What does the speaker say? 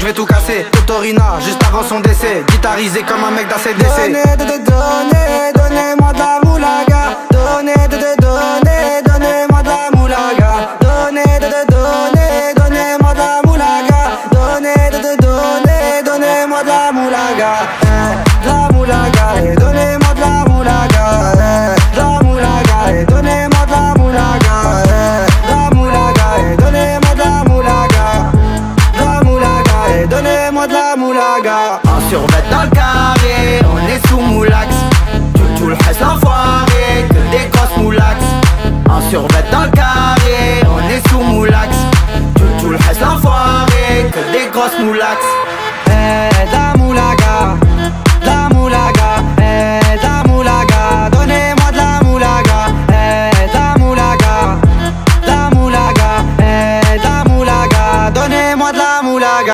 je vais tout casser. Totorina, juste avant son décès, guitarisé comme un mec d'ACDC. Donnez, donnez, donnez-moi de la moulaga. Donnez, donnez, donnez-moi de la moulaga. Donnez, donnez, donnez-moi de la moulaga. Donnez, donnez, donnez-moi de la moulaga. De la moulaga, donnez-moi de la moulaga. De la moulaga, donnez-moi de la moulaga. Un survêt dans le carré, on est sous moulax. Tout le reste enfoiré, que des grosses moulax. Un survêt dans le carré, on est sous moulax. Tout le reste enfoiré, que des grosses moulax.